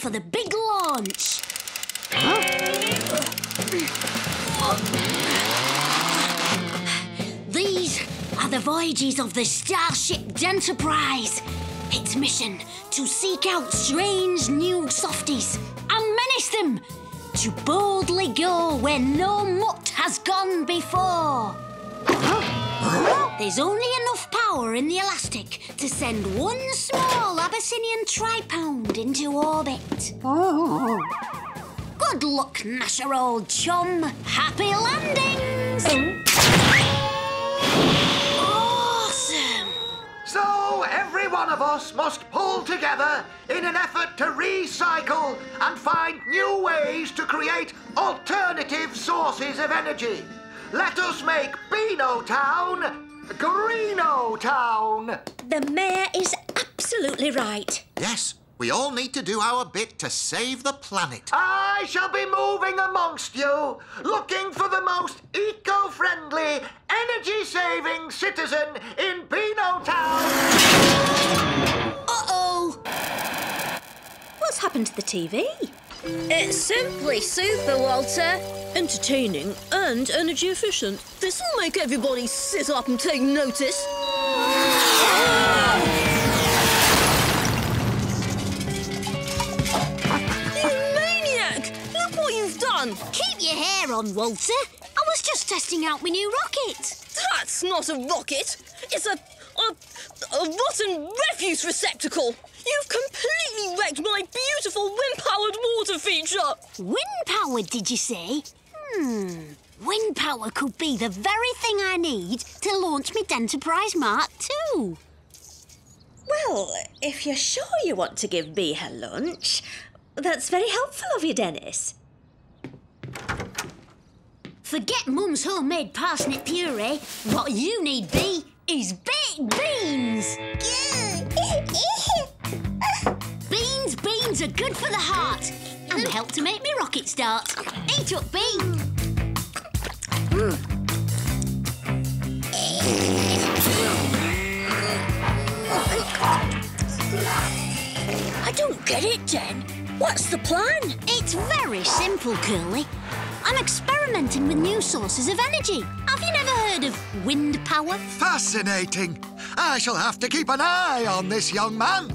for the big launch. These are the voyages of the Starship Denterprise. Its mission to seek out strange new softies and menace them, to boldly go where no mutt has gone before. There's only enough power in the elastic to send one small Abyssinian tripound into orbit. Good luck, Nasher, old chum. Happy landings! Awesome! So every one of us must pull together in an effort to recycle and find new ways to create alternative sources of energy. Let us make Beano Town Greeno Town! The Mayor is absolutely right. Yes, we all need to do our bit to save the planet. I shall be moving amongst you, looking for the most eco-friendly, energy-saving citizen in Beano Town! Uh-oh! What's happened to the TV? It's simply super, Walter. Entertaining and energy efficient. This'll make everybody sit up and take notice. You maniac! Look what you've done! Keep your hair on, Walter. I was just testing out my new rocket. That's not a rocket. It's a rotten refuse receptacle. You've completely wrecked my beautiful wind-powered water feature! Wind-powered, did you say? Wind power could be the very thing I need to launch my Denterprise Mark II. Well, if you're sure you want to give me her lunch, that's very helpful of you, Dennis. Forget Mum's homemade parsnip puree. What you need, Bee, is baked beans! Beans are good for the heart and help to make me rocket start. Eat up, Bee! I don't get it, Jen. What's the plan? It's very simple, Curly. I'm experimenting with new sources of energy. Have you never heard of wind power? Fascinating. I shall have to keep an eye on this young man.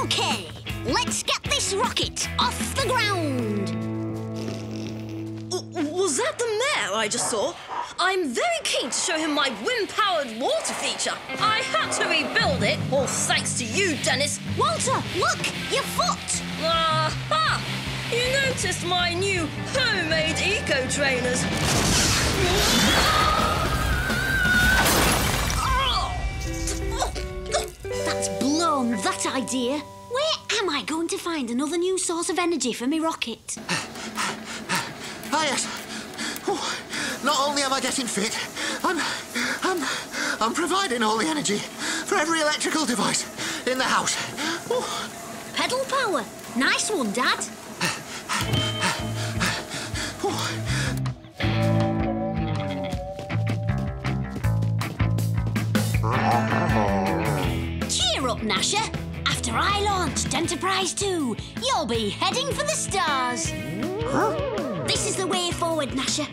OK. Let's get this rocket off the ground. Was that the Mayor I just saw? I'm very keen to show him my wind-powered water feature. I had to rebuild it, all thanks to you, Dennis. Walter, look, your foot. Aha! You noticed my new homemade eco-trainers. That's blown, that idea. Where am I going to find another new source of energy for me rocket? Ah, yes. Oh, not only am I getting fit, I'm providing all the energy for every electrical device in the house. Oh. Pedal power. Nice one, Dad. Oh. Cheer up, Nasher. After I launch Denterprise 2, you'll be heading for the stars. This is the way forward, Nasher.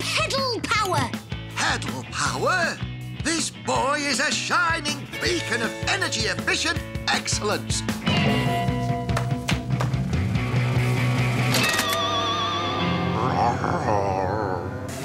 Pedal power. Pedal power? This boy is a shining beacon of energy-efficient excellence. Pedal power.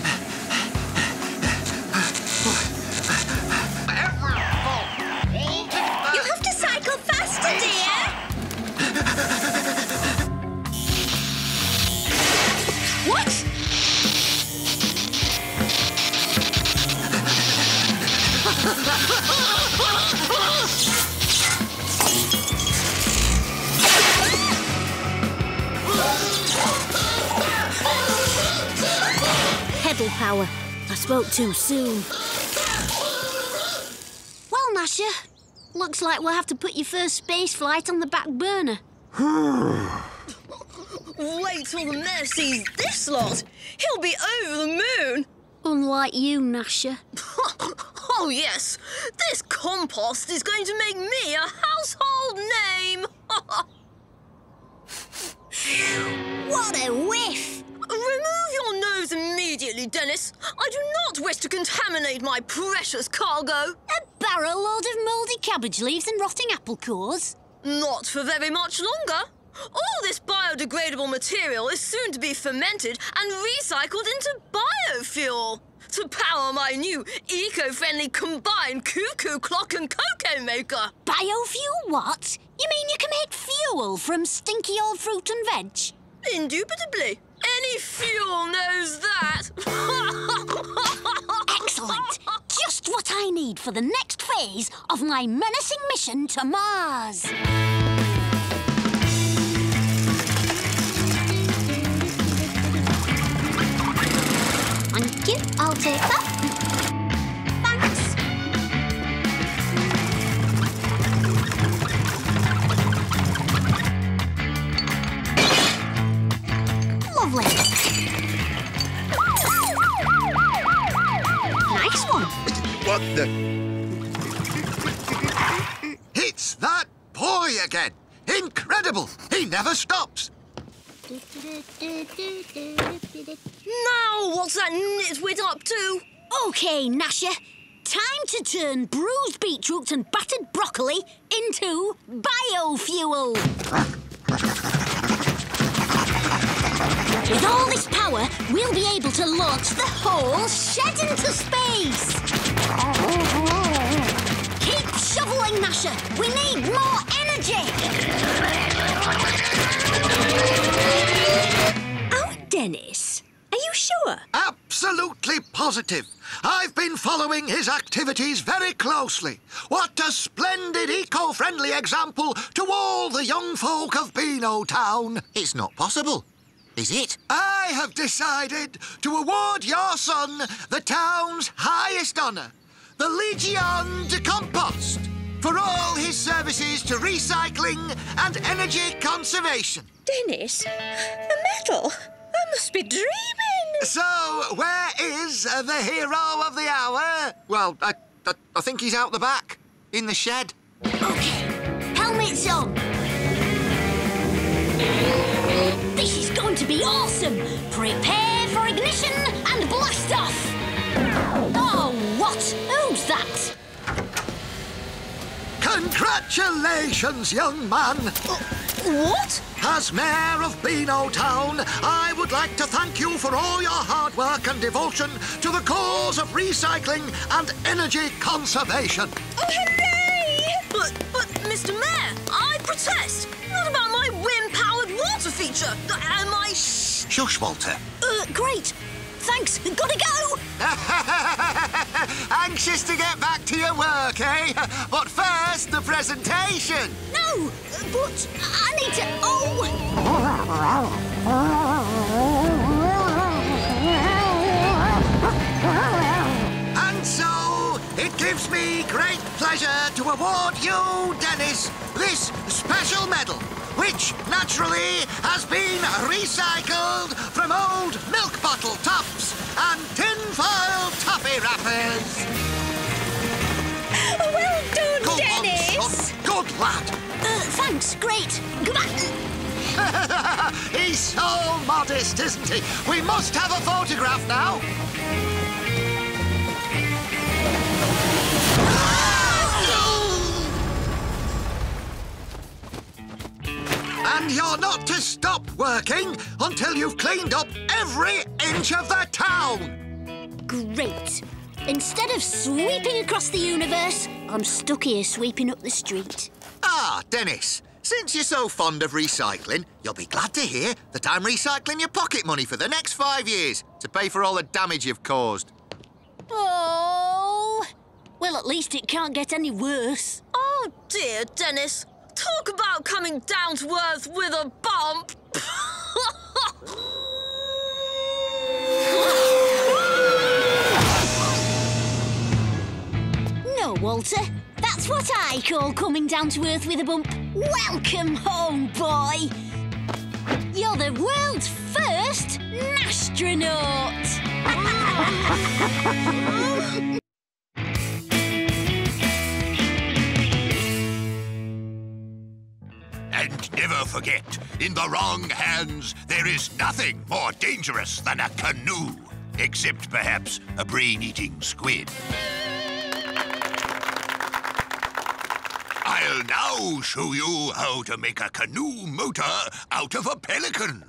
I spoke too soon. Well, Nasher, looks like we'll have to put your first space flight on the back burner. Wait till the Mayor sees this lot. He'll be over the moon. Unlike you, Nasher. Oh, yes. This compost is going to make me a household name. Dennis. I do not wish to contaminate my precious cargo. A barrel load of mouldy cabbage leaves and rotting apple cores? Not for very much longer. All this biodegradable material is soon to be fermented and recycled into biofuel to power my new eco-friendly combined cuckoo clock and cocoa maker. Biofuel what? You mean you can make fuel from stinky old fruit and veg? Indubitably. Any fuel knows that. Excellent. Just what I need for the next phase of my menacing mission to Mars. Thank you. I'll take that. Thanks. Lovely. Nice one. What the... It's that boy again. Incredible. He never stops. Now, what's that nitwit up to? OK, Nasher. Time to turn bruised beetroots and battered broccoli into biofuel. With all this power, we'll be able to launch the whole shed into space. Keep shoveling, Nasher. We need more energy. Oh, Dennis. Are you sure? Absolutely positive. I've been following his activities very closely. What a splendid eco-friendly example to all the young folk of Beano Town. It's not possible, is it? I have decided to award your son the town's highest honour, the Legion de Compost, for all his services to recycling and energy conservation. Dennis, a medal? I must be dreaming. So, where is the hero of the hour? Well, I think he's out the back, in the shed. OK, helmets on. This is going to be awesome. Prepare for ignition and blast off. Oh, what? Who's that? Congratulations, young man. What? As Mayor of Beano Town, I would like to thank you for all your hard work and devotion to the cause of recycling and energy conservation. Oh, hooray! But, Mr. Mayor, I protest. What about my wind-powered water feature? And my... Shh! Shush, Walter. Great. Thanks. Gotta go. Anxious to get back to your work, eh? But first, the presentation. No, but I need to... Oh! And so, it gives me great pleasure to award you, Dennis, this special medal, which, naturally, has been recycled from old milk bottle tops and tinfoil toffee wrappers. Well done, Go Dennis! On, son. Good lad! Thanks, great. Goodbye. He's so modest, isn't he? We must have a photograph now. And you're not to stop working until you've cleaned up every inch of the town. Great. Instead of sweeping across the universe, I'm stuck here sweeping up the street. Ah, Dennis, since you're so fond of recycling, you'll be glad to hear that I'm recycling your pocket money for the next 5 years to pay for all the damage you've caused. Oh! Well, at least it can't get any worse. Oh, dear, Dennis. Talk about coming down to earth with a bump. No, Walter. That's what I call coming down to earth with a bump. Welcome home, boy. You're the world's first astronaut. And never forget, in the wrong hands, there is nothing more dangerous than a canoe. except perhaps a brain-eating squid. I'll now show you how to make a canoe motor out of a pelican.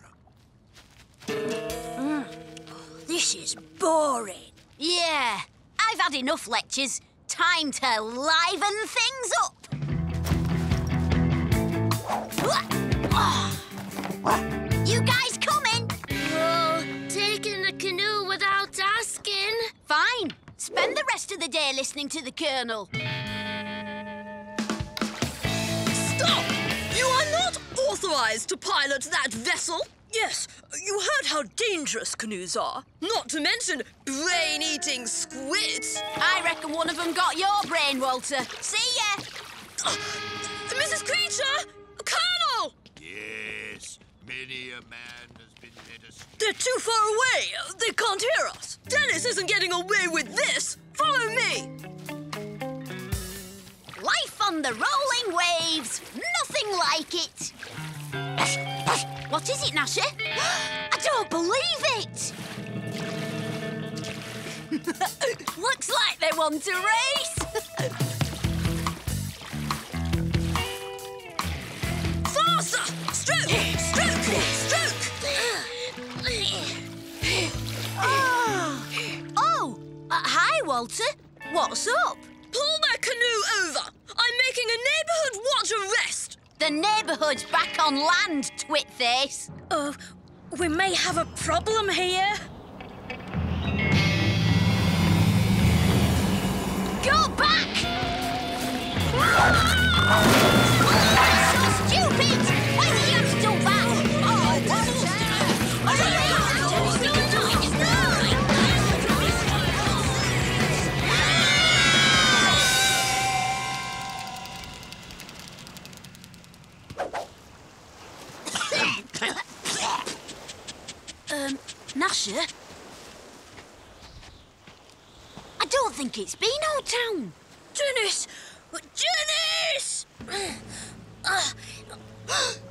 This is boring. Yeah, I've had enough lectures. Time to liven things up. You guys coming? Well, taking the canoe without asking. Fine. Spend the rest of the day listening to the Colonel. Stop! You are not authorised to pilot that vessel. Yes, you heard how dangerous canoes are. Not to mention brain-eating squids. I reckon one of them got your brain, Walter. See ya! Mrs. Creature! Colonel! Yes, many a man has been led astray. They're too far away. They can't hear us. Dennis isn't getting away with this. Follow me. Life on the rolling waves. Nothing like it. What is it, Nasher? I don't believe it. Looks like they want to race. Stroke! Stroke! Stroke! Hi, Walter. What's up? Pull that canoe over. I'm making a neighbourhood watch arrest. The neighbourhood's back on land, twitface. Oh, we may have a problem here. Go back! That's so stupid! Nasher? I don't think it's Beano Town. Dennis! Dennis!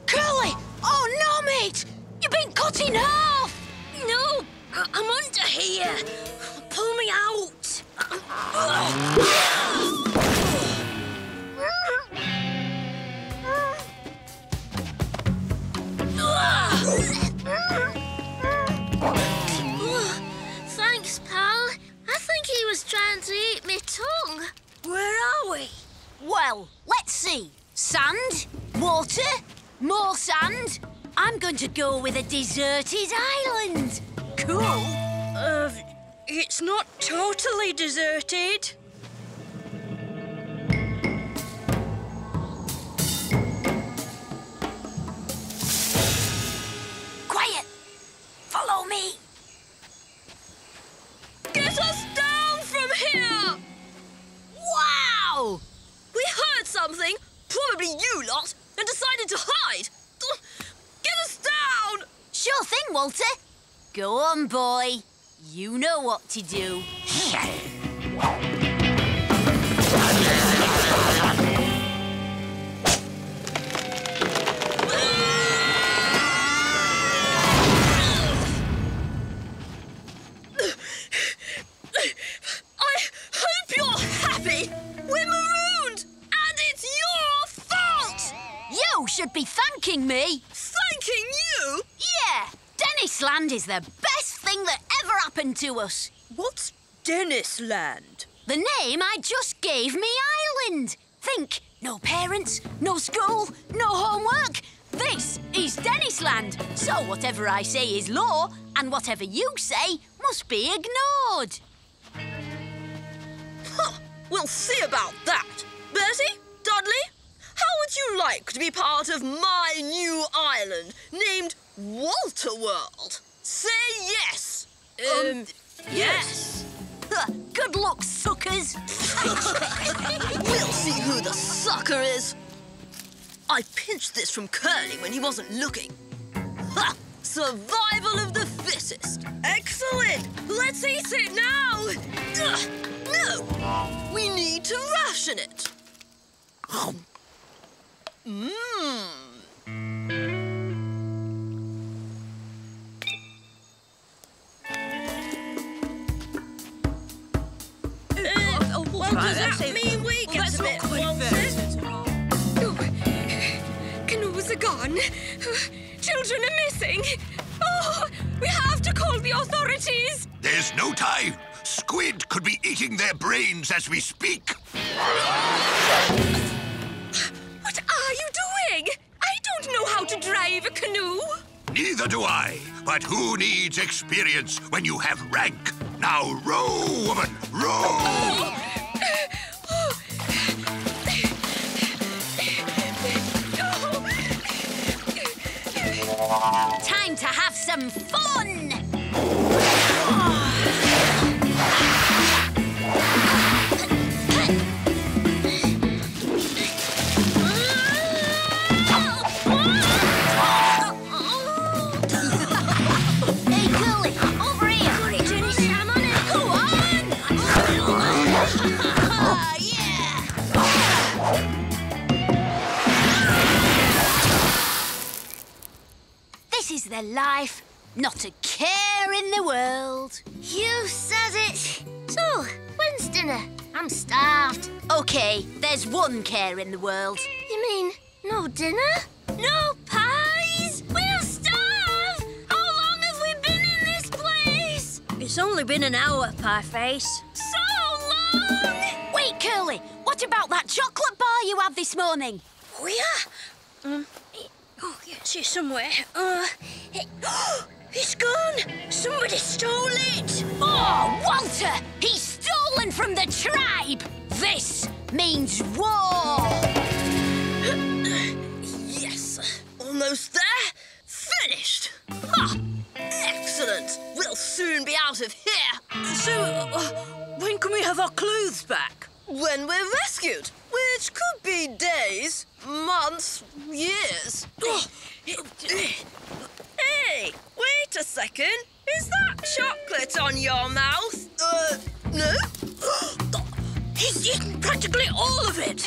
Curly! Oh, no, mate! You've been cut in half! No, I'm under here. Pull me out. Thanks, pal. I think he was trying to eat my tongue. Where are we? Well, let's see. Sand, water, more sand. I'm going to go with a deserted island. Cool. It's not totally deserted. Quiet. Follow me. Get us down from here. Wow! We heard something, probably you lot, and decided to hide. Get us down! Sure thing, Walter. Go on, boy. You know what to do. I hope you're happy. We're marooned, and it's your fault! You should be thanking me. Thanking you? Yeah. Dennisland is the best thing that ever happened to us. What's Dennisland? The name I just gave me island. Think, no parents, no school, no homework. This is Dennisland. So whatever I say is law, and whatever you say must be ignored. Huh. We'll see about that. Bertie? Dudley? How would you like to be part of my new island named Walter World? Say yes! Yes. Good luck, suckers. We'll see who the sucker is. I pinched this from Curly when he wasn't looking. Ha! Survival of the fittest. Excellent! Let's eat it now! No! We need to ration it. Canoes are gone. Children are missing. Oh, we have to call the authorities. There's no time. Squid could be eating their brains as we speak. What are you doing? I don't know how to drive a canoe. Neither do I. But who needs experience when you have rank? Now row, woman, row! Time to have some fun! This is their life, not a care in the world. You said it. So, when's dinner? I'm starved. OK, there's one care in the world. You mean no dinner? No pies? We'll starve! How long have we been in this place? It's only been an hour, Pieface. So long! Wait, Curly, what about that chocolate bar you had this morning? Oh, yeah. Oh, yeah, it's here somewhere. It's gone! Somebody stole it! Oh, Walter! He's stolen from the tribe! This means war! Yes, almost there. Finished! Ha! Excellent! We'll soon be out of here. So, when can we have our clothes back? When we're rescued, which could be days, months, years. Hey, wait a second. Is that chocolate on your mouth? No. He's eaten practically all of it.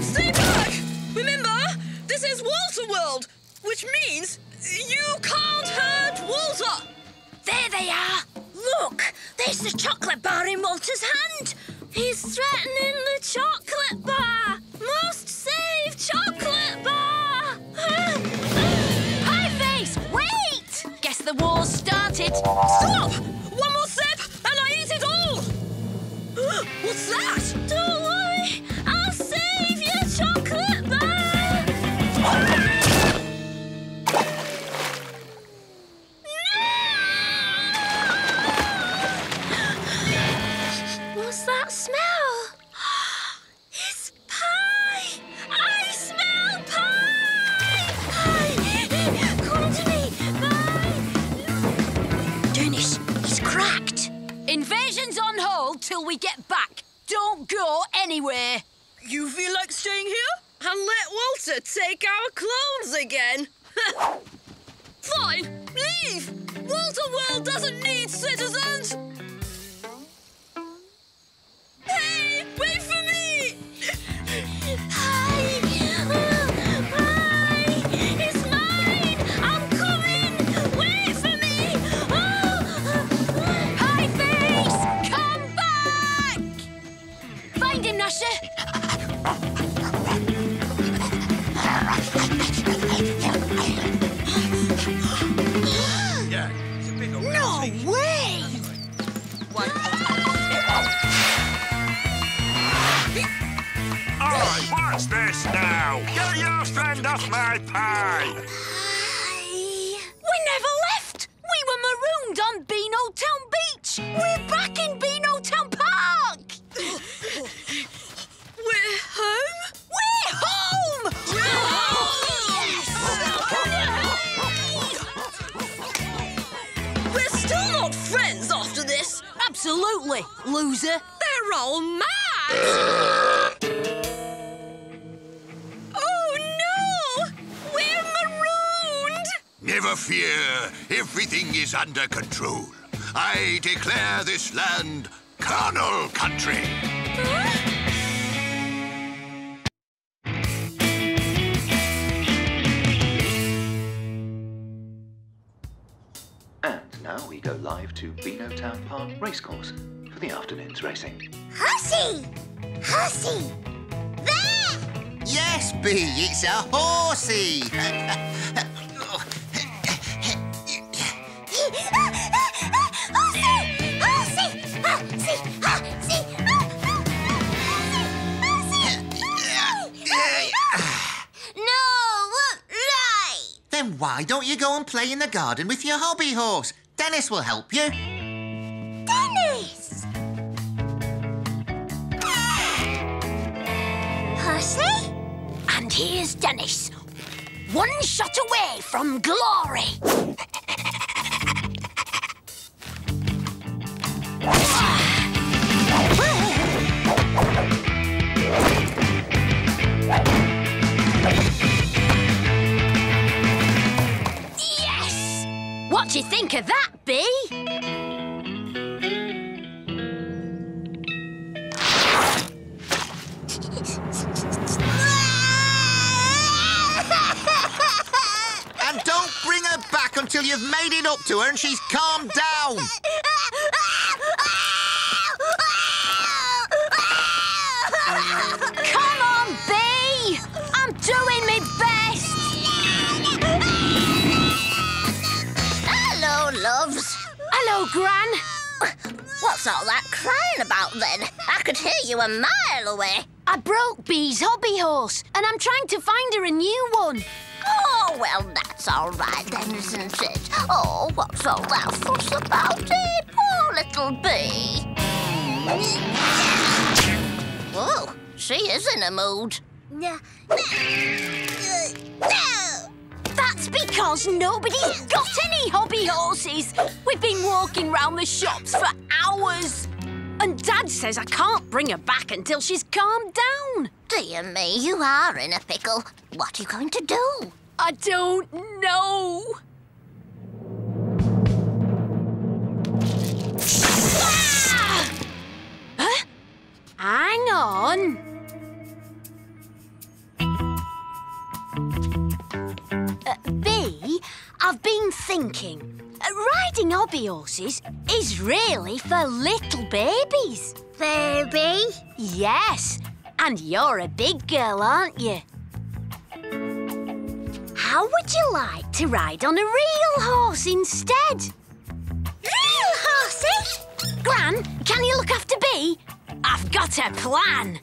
Stay back! Remember, this is Walter World, which means you can't hurt Walter. There they are. Look, there's the chocolate bar in Walter's hand. He's threatening the chocolate bar. Must save chocolate bar. Pieface, wait! Guess the war's started. Stop! One more sip and I eat it all. What's that? Don't worry, I'll save your chocolate bar. That smell? It's pie! I smell pie! Pie! Come to me! Pie! Dennis, he's cracked. Invasion's on hold till we get back. Don't go anywhere. You feel like staying here? And let Walter take our clothes again. Fine, leave! Walter World doesn't need citizens! Hey, wait for me! Hi! Hi! It's mine! I'm coming! Wait for me! Pieface! Come back! Find him, Nasher! Yeah, it's a big old thing. No way! Oi, what's this now? Get your friend off my pie! Pie... We never left! We were marooned on Beano Town Beach! We're back in Beano Town Park! We're home? We're home! We're home! Yes! We're still not friends after this! Absolutely, loser! They're all mad! Never fear, everything is under control. I declare this land Carnal Country. And Now we go live to Beano Town Park Racecourse for the afternoon's racing. Hussy! Hussy! There! Yes, Bee, it's a horsey! Why don't you go and play in the garden with your hobby horse? Dennis will help you. Dennis! Percy? And here's Dennis, one shot away from glory. What do you think of that, Bee? And don't bring her back until you've made it up to her and she's calmed down. Come on, Bee! I'm doing my best. Loves. Hello, Gran. What's all that crying about, then? I could hear you a mile away. I broke Bee's hobby horse, and I'm trying to find her a new one. Oh, well, that's all right, then, isn't it? Oh, what's all that fuss about, eh? Poor little Bee. Whoa, she is in a mood. That's because nobody's got any hobby horses. We've been walking round the shops for hours. And Dad says I can't bring her back until she's calmed down. Dear me, you are in a pickle. What are you going to do? I don't know. Ah! Huh? Hang on. Bee, I've been thinking. Riding hobby horses is really for little babies. Baby? Yes, and you're a big girl, aren't you? How would you like to ride on a real horse instead? Real horsey? Gran, can you look after Bee? I've got a plan.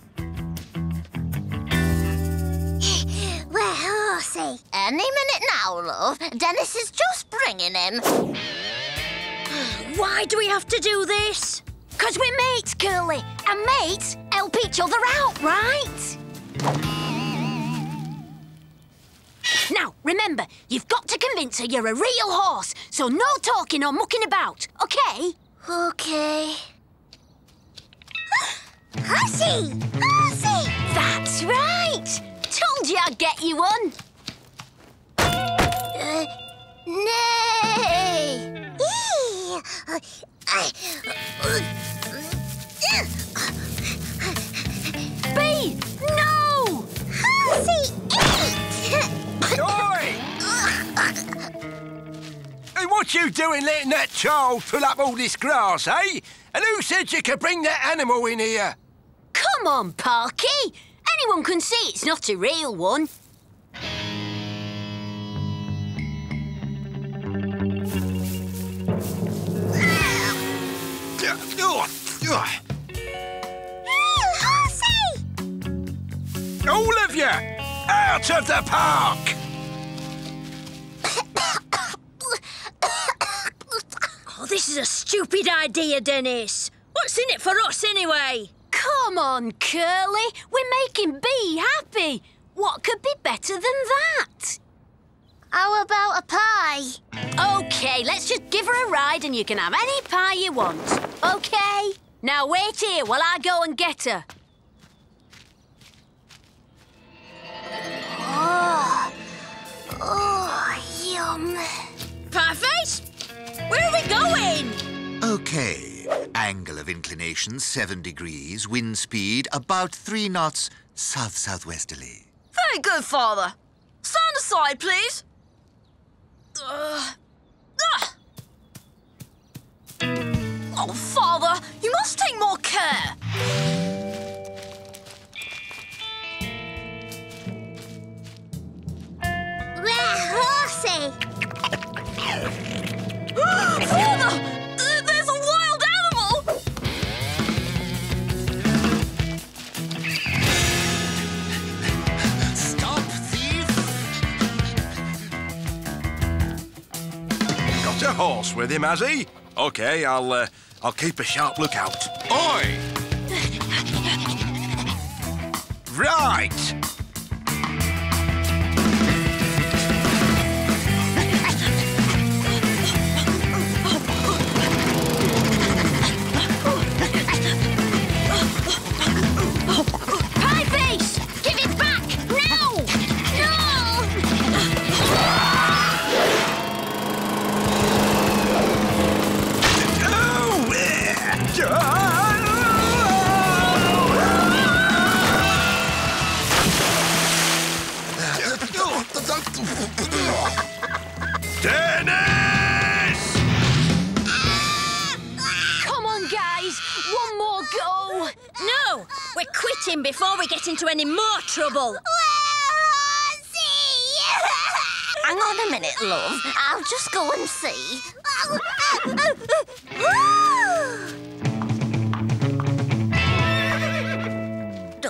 We're horsey. Any minute now, love. Dennis is just bringing him. Why do we have to do this? Because we're mates, Curly. And mates help each other out, right? Now, remember, you've got to convince her you're a real horse, so no talking or mucking about, OK? OK. Horsey! Horsey! That's right! Told you I'd get you one. Nay! Bee, no! Horsey, eat! Oi! Hey, what you doing letting that child pull up all this grass, eh? And who said you could bring that animal in here? Come on, Parky. Anyone can see it's not a real one. Real horsey! All of you, out of the park! Oh, this is a stupid idea, Dennis. What's in it for us, anyway? Come on, Curly. We're making Bee happy. What could be better than that? How about a pie? OK, let's just give her a ride and you can have any pie you want. OK? Now wait here while I go and get her. Oh. Oh, yum. Pie-face, where are we going? OK. Angle of inclination, 7 degrees. Wind speed, about 3 knots, south-southwesterly. Very good, Father. Stand aside, please. a horse with him, has he? OK, I'll keep a sharp lookout. Oi! Right! Dennis! Come on, guys. One more go. No, we're quitting before we get into any more trouble. We're horsey! Hang on a minute, love. I'll just go and see.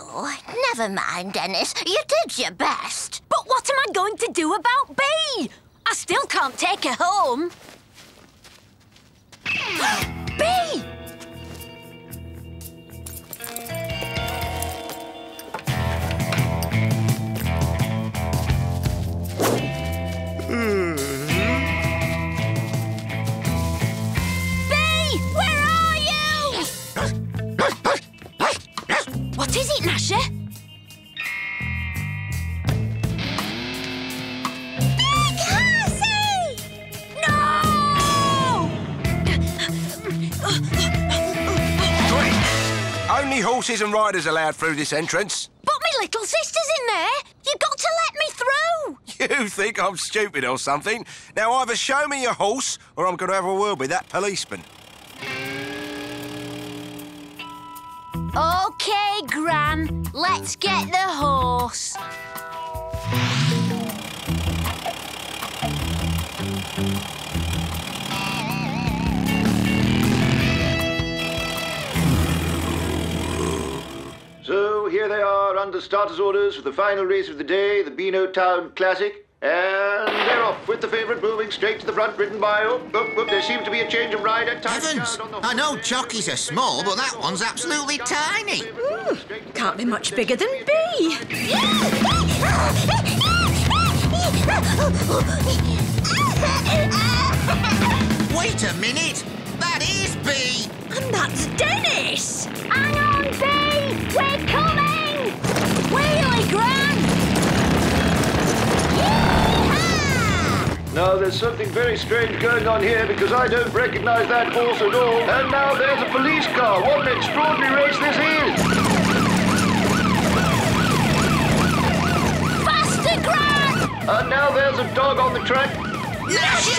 Oh, never mind, Dennis. You did your best. But what am I going to do about Bee? I still can't take her home. Bee! Bee, where are you? What is it, Nasher? Only horses and riders allowed through this entrance. But my little sister's in there. You've got to let me through. You think I'm stupid or something? Now, either show me your horse or I'm going to have a word with that policeman. OK, Gran, let's get the horse. So, here they are under starter's orders for the final race of the day, the Beano Town Classic. And they're off with the favourite moving straight to the front, ridden by... there seems to be a change of rider. Heavens! I know jockeys are small, but that one's absolutely tiny. Ooh, can't be much bigger than Bee. Wait a minute! That is Bee! And that's Dennis! Hang on, Bee! We're coming! Wheelie, Gran! Yee-haw! Now, there's something very strange going on here because I don't recognise that horse at all. And now there's a police car. What an extraordinary race this is! Faster, Gran! And now there's a dog on the track. Yes!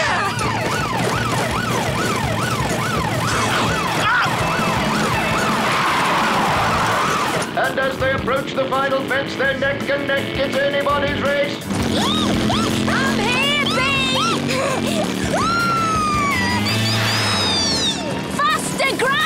And as they approach the final fence, they're neck and neck. It's anybody's race. I'm here, Bee! Faster, Gran!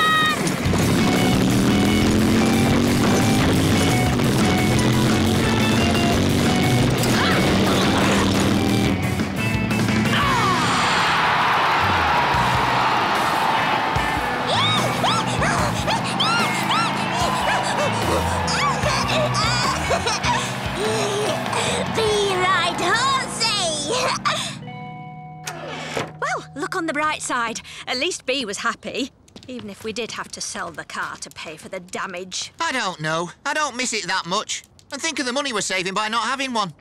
Well, look on the bright side. At least Bee was happy, even if we did have to sell the car to pay for the damage. I don't know. I don't miss it that much. And think of the money we're saving by not having one.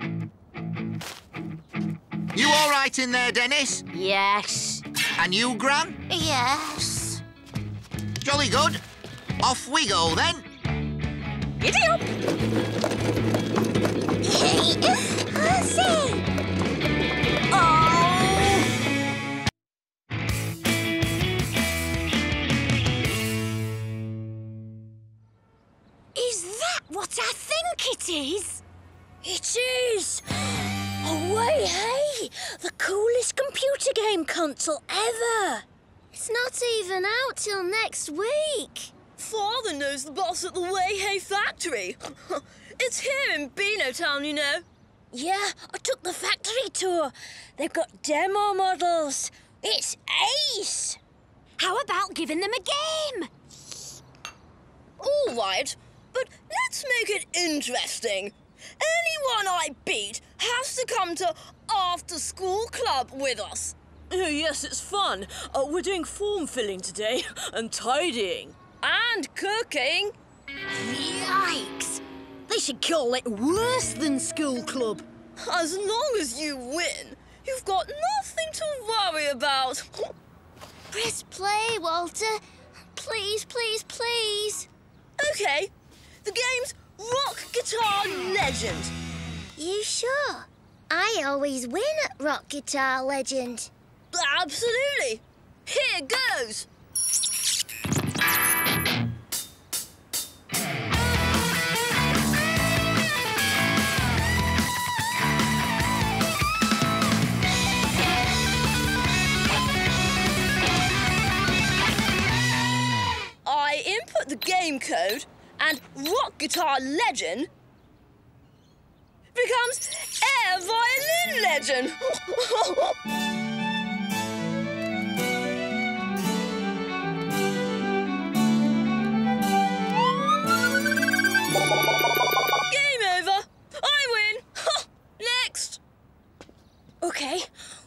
You all right in there, Dennis? Yes. And you, Gran? Yes. Jolly good. Off we go, then. Giddy up! Horsey! Oh! Is that what I think it is? It is! Oh, Weihei! The coolest computer game console ever! It's not even out till next week. Father knows the boss at the Weihei factory. It's here in Beano Town, you know. Yeah, I took the factory tour. They've got demo models. It's ace! How about giving them a game? All right, but let's make it interesting. Anyone I beat has to come to after-school club with us. Yes, it's fun. We're doing form-filling today and tidying. And cooking. Yikes! They should call it worse than school club. As long as you win, you've got nothing to worry about. Press play, Walter. Please, please, please. OK. The game's Rock Guitar Legend. You sure? I always win at Rock Guitar Legend. Absolutely. Here goes. I input the game code and Rock Guitar Legend becomes Air Violin Legend. Game over. I win. Next. OK,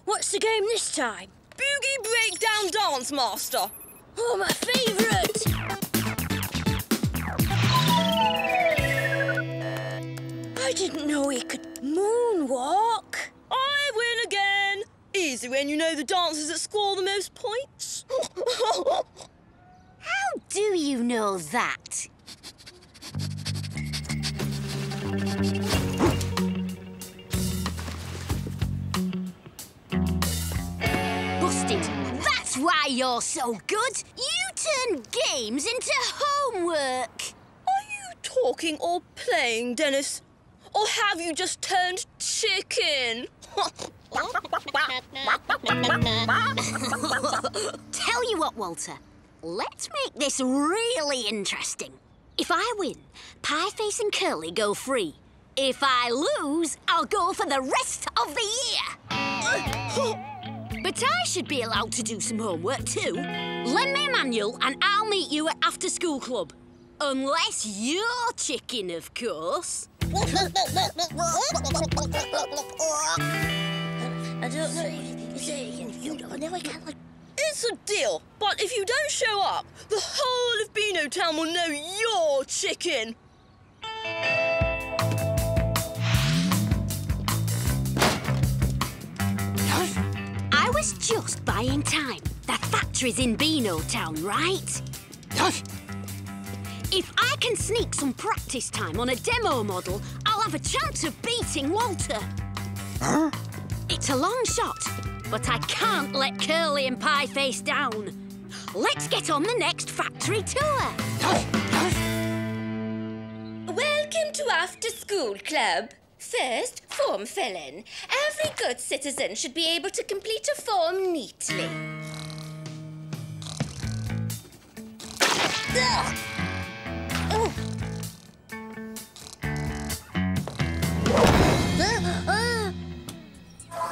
what's the game this time? Boogie Breakdown Dance Master. Oh, my favourite! I didn't know he could moonwalk. I win again. Easy when you know the dancers that score the most points. How do you know that? Busted. That's why you're so good. You turn games into homework. Are you talking or playing, Dennis? Or have you just turned chicken? Tell you what, Walter. Let's make this really interesting. If I win, Pieface and Curly go free. If I lose, I'll go for the rest of the year. But I should be allowed to do some homework too. Lend me a manual and I'll meet you at after school club. Unless you're chicken, of course. I don't know. It's a deal, but if you don't show up, the whole of Beano Town will know you're chicken. I was just buying time. The factory's in Beano Town, right? If I can sneak some practice time on a demo model, I'll have a chance of beating Walter. Huh? It's a long shot, but I can't let Curly and Pieface down. Let's get on the next factory tour. Welcome to After School Club. First, form fill-in. Every good citizen should be able to complete a form neatly. Ugh. Oh.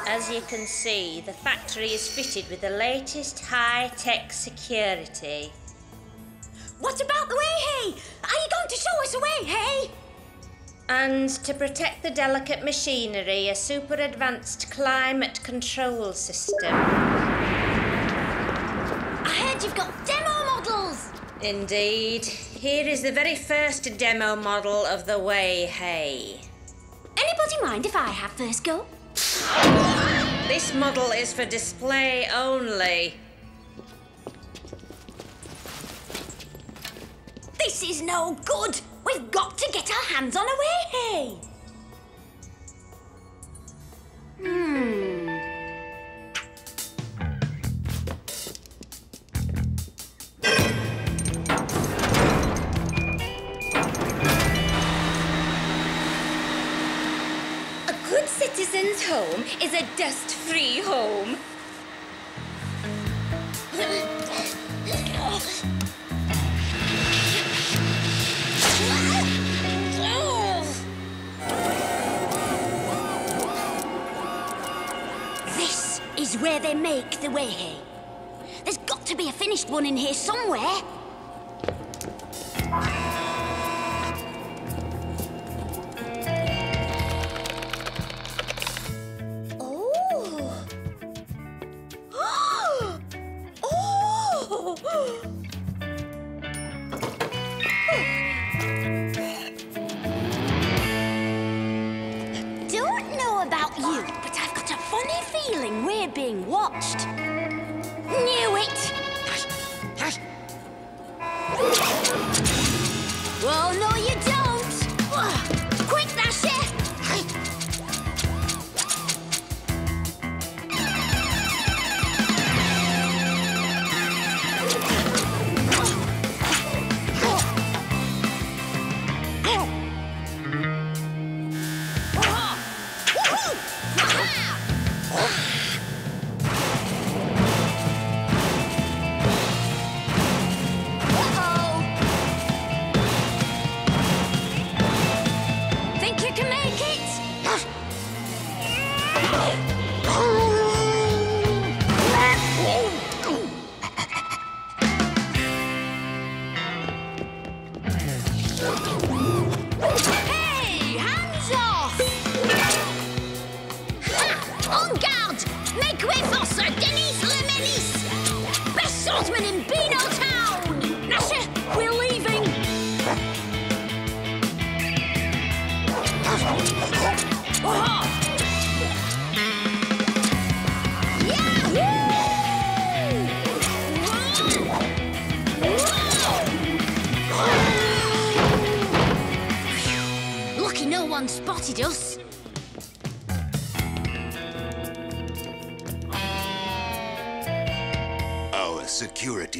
As you can see, the factory is fitted with the latest high-tech security. What about the Weihei? Are you going to show us a Weihei? And to protect the delicate machinery, a super-advanced climate control system. I heard you've got demo models! Indeed. Here is the very first demo model of the Weihei. Anybody mind if I have first go? This model is for display only. This is no good! We've got to get our hands on a Weihei! Citizen's home is a dust-free home. This This is where they make the Weihei. There's got to be a finished one in here somewhere.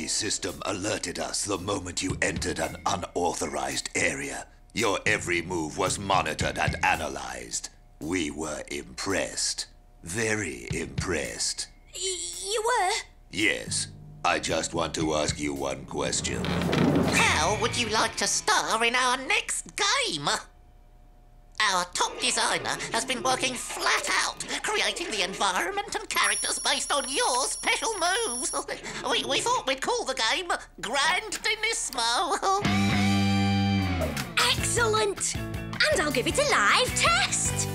System alerted us the moment you entered an unauthorized area. Your every move was monitored and analyzed. We were impressed. Very impressed. You were? Yes. I just want to ask you one question. How would you like to star in our next game? Our top designer has been working flat out, creating the environment and characters based on your special moves. We thought we'd call the game Grand Denismo. Excellent! And I'll give it a live test!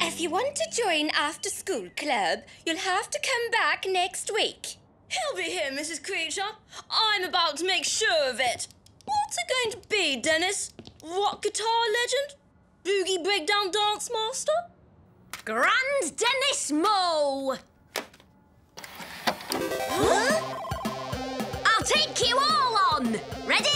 If you want to join after school club, you'll have to come back next week. He'll be here, Mrs. Creature. I'm about to make sure of it. What's it going to be, Dennis? Rock Guitar Legend? Boogie Breakdown Dance Master? Grand Denismo! Huh? I'll take you all on! Ready?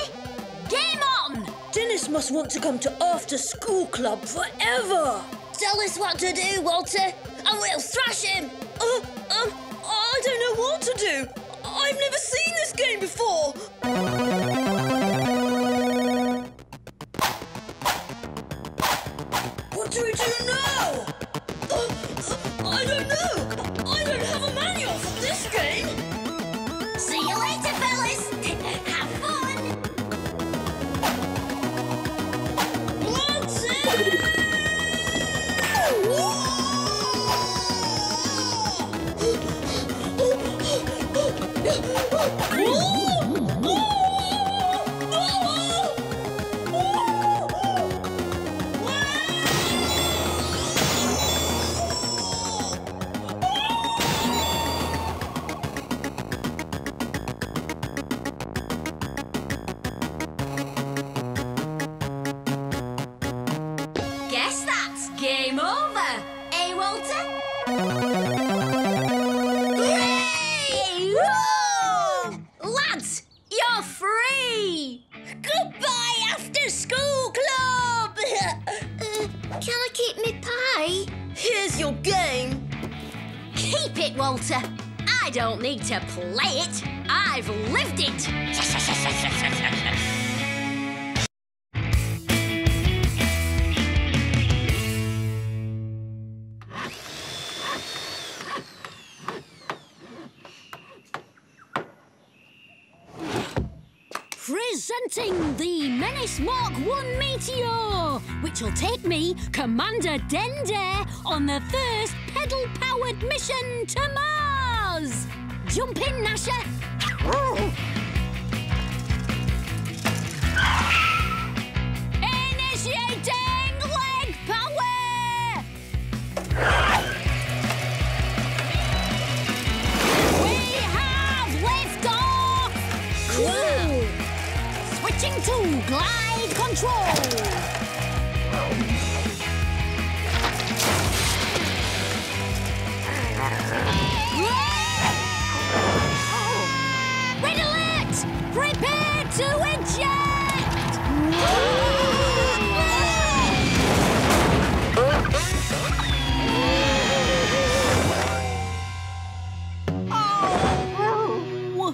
Game on! Dennis must want to come to After School Club forever! Tell us what to do, Walter, and we'll thrash him! I don't know what to do! I've never seen this game before! What do we do now? I don't know! I don't have a manual for this game! See you later, fellas! Have fun! What's it? Presenting the Menace Mark I Meteor, which will take me, Commander Dender, on the first pedal-powered mission to Mars! Jump in, Nasher! Initiating leg power! We have liftoff! Cool! Switching to glide control! Prepare to eject! Oh!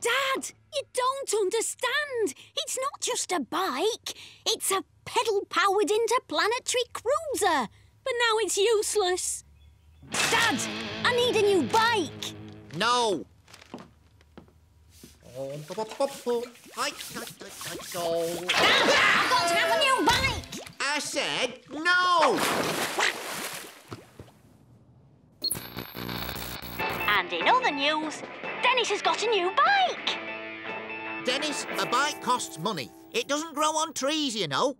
Dad, you don't understand. It's not just a bike. It's a pedal-powered interplanetary cruiser. But now it's useless. Dad, I need a new bike. No. I've got to have a new bike! I said no! And in other news, Dennis has got a new bike! Dennis, a bike costs money. It doesn't grow on trees, you know.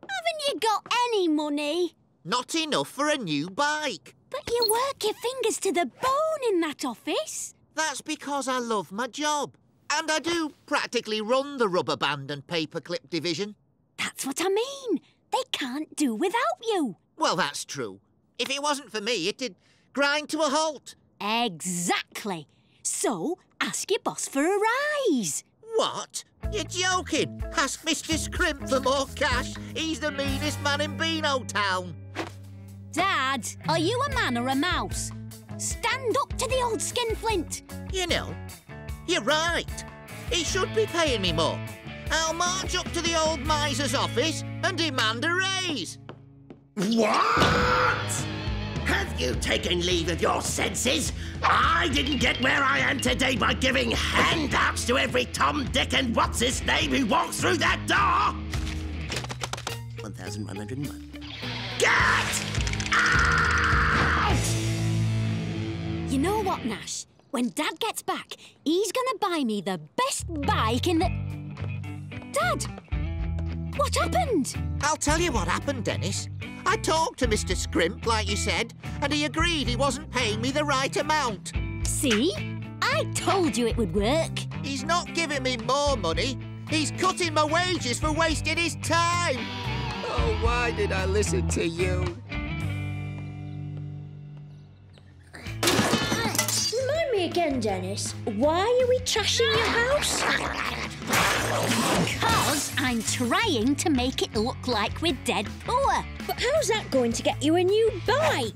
Haven't you got any money? Not enough for a new bike. But you work your fingers to the bone in that office. That's because I love my job. And I do practically run the rubber band and paperclip division. That's what I mean. They can't do without you. Well, that's true. If it wasn't for me, it'd grind to a halt. Exactly. So, ask your boss for a rise. What? You're joking. Ask Mr. Scrimp for more cash. He's the meanest man in Beano Town. Dad, are you a man or a mouse? Stand up to the old skinflint. You know, you're right. He should be paying me more. I'll march up to the old miser's office and demand a raise. What? Have you taken leave of your senses? I didn't get where I am today by giving handouts to every Tom, Dick and what's-his-name who walks through that door. 1,101. Get out! You know what, Nash? When Dad gets back, he's gonna buy me the best bike in the... Dad! What happened? I'll tell you what happened, Dennis. I talked to Mr. Scrimp, like you said, and he agreed he wasn't paying me the right amount. See? I told you it would work. He's not giving me more money. He's cutting my wages for wasting his time. Oh, why did I listen to you? Again, Dennis, why are we trashing your house? Because I'm trying to make it look like we're dead poor. But how's that going to get you a new bike?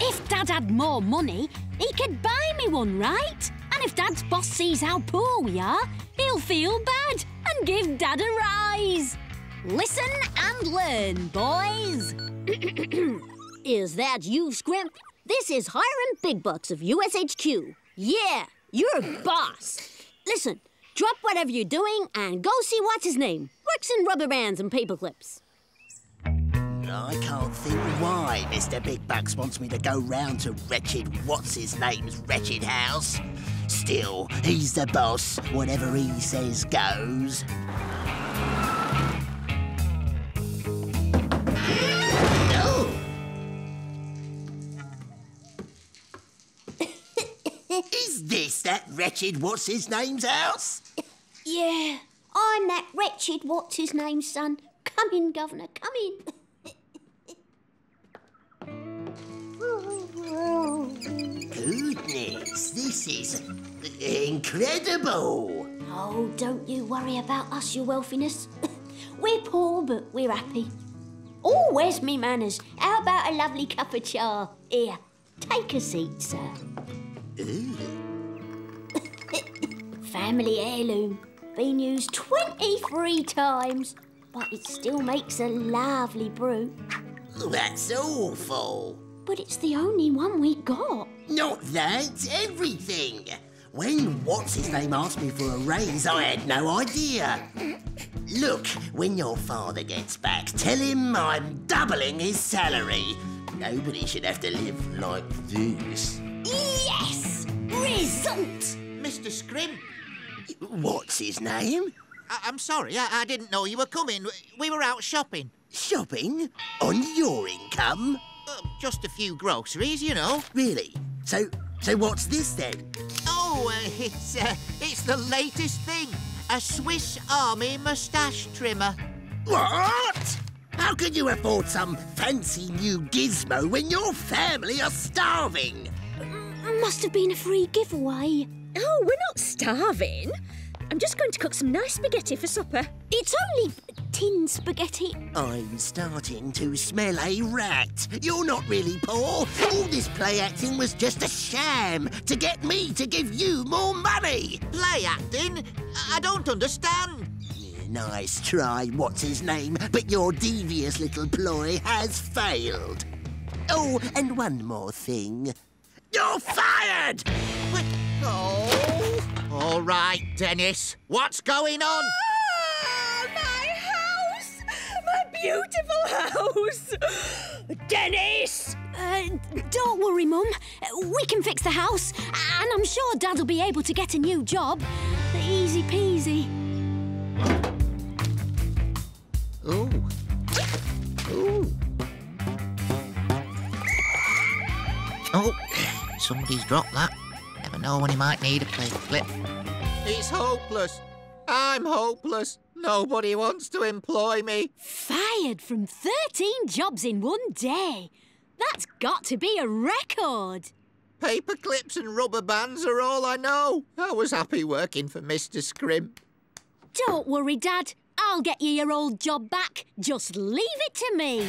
If Dad had more money, he could buy me one, right? And if Dad's boss sees how poor we are, he'll feel bad and give Dad a rise. Listen and learn, boys. Is that you, Scrimp? This is Hiram Big Bucks of USHQ. Yeah, you're boss. Listen, drop whatever you're doing and go see what's-his-name. Works in rubber bands and paperclips. I can't think why Mr. Big Bucks wants me to go round to wretched what's-his-name's wretched house. Still, he's the boss. Whatever he says goes. Is this that wretched what's-his-name's house? Yeah, I'm that wretched what's-his-name's son. Come in, Governor, come in. Goodness, this is incredible. Oh, don't you worry about us, your wealthiness. We're poor, but we're happy. Oh, where's me manners? How about a lovely cup of char? Here, take a seat, sir. Family heirloom. Been used 23 times, but it still makes a lovely brew. That's awful. But it's the only one we got. Not that, everything. When What's-His-Name asked me for a raise, I had no idea. Look, when your father gets back, tell him I'm doubling his salary. Nobody should have to live like this. Yes! Result! Mr. Scrimp. What's-His-Name? I'm sorry, I didn't know you were coming. We were out shopping. Shopping? On your income? Just a few groceries, you know. Really? So what's this then? Oh, it's the latest thing. A Swiss Army moustache trimmer. What? How could you afford some fancy new gizmo when your family are starving? Must have been a free giveaway. Oh, we're not starving. I'm just going to cook some nice spaghetti for supper. It's only tin spaghetti. I'm starting to smell a rat. You're not really poor. All this play acting was just a sham to get me to give you more money. Play acting? I don't understand. Nice try, What's-His-Name, but your devious little ploy has failed. Oh, and one more thing. You're fired! But, oh... All right, Dennis. What's going on? Oh, my house! My beautiful house! Dennis! Don't worry, Mum. We can fix the house, and I'm sure Dad'll be able to get a new job. Easy peasy. Oh. Oh. Oh, somebody's dropped that. No one, he might need a plate. It's hopeless. I'm hopeless. Nobody wants to employ me. Fired from 13 jobs in one day. That's got to be a record. Paper clips and rubber bands are all I know. I was happy working for Mr. Scrimp. Don't worry, Dad. I'll get you your old job back. Just leave it to me.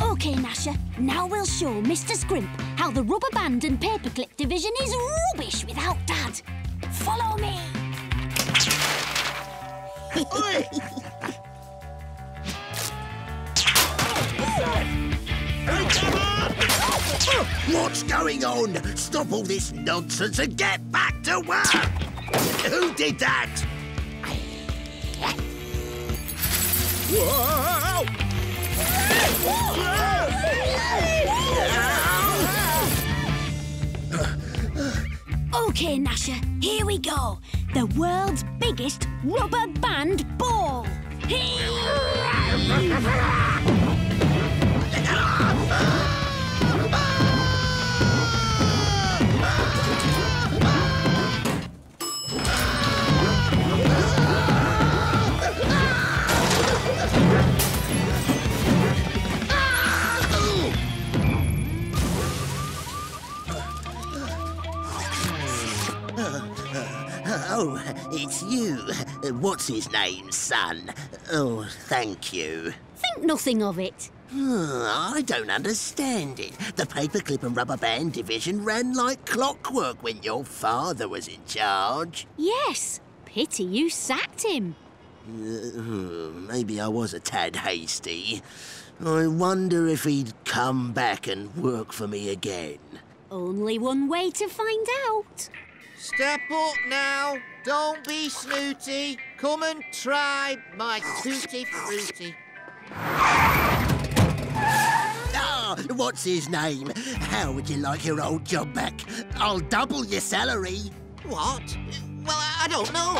OK, Nasher, now we'll show Mr. Scrimp how the rubber band and paperclip division is rubbish without Dad. Follow me. What's going on? Stop all this nonsense and get back to work. Who did that? Whoa! OK, Nasher, here we go. The world's biggest rubber band ball. Oh, it's you. What's-His-Name, son? Oh, thank you. Think nothing of it. I don't understand it. The paperclip and rubber band division ran like clockwork when your father was in charge. Yes. Pity you sacked him. Maybe I was a tad hasty. I wonder if he'd come back and work for me again. Only one way to find out. Step up now. Don't be snooty. Come and try my tutti frutti. Ah, What's-His-Name? How would you like your old job back? I'll double your salary. What? Well, I don't know.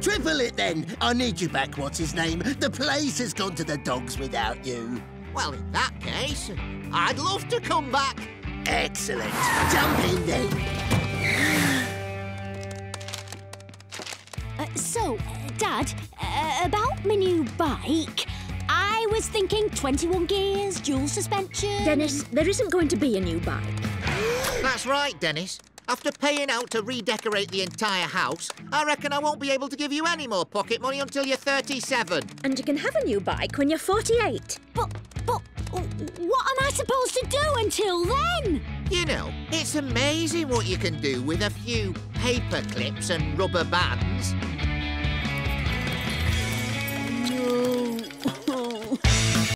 Triple it then. I need you back, What's-His-Name. The place has gone to the dogs without you. Well, in that case, I'd love to come back. Excellent. Jump in then. Dad, about my new bike, I was thinking 21 gears, dual suspension... Dennis, there isn't going to be a new bike. That's right, Dennis. After paying out to redecorate the entire house, I reckon I won't be able to give you any more pocket money until you're 37. And you can have a new bike when you're 48. But what am I supposed to do until then? You know, it's amazing what you can do with a few paper clips and rubber bands.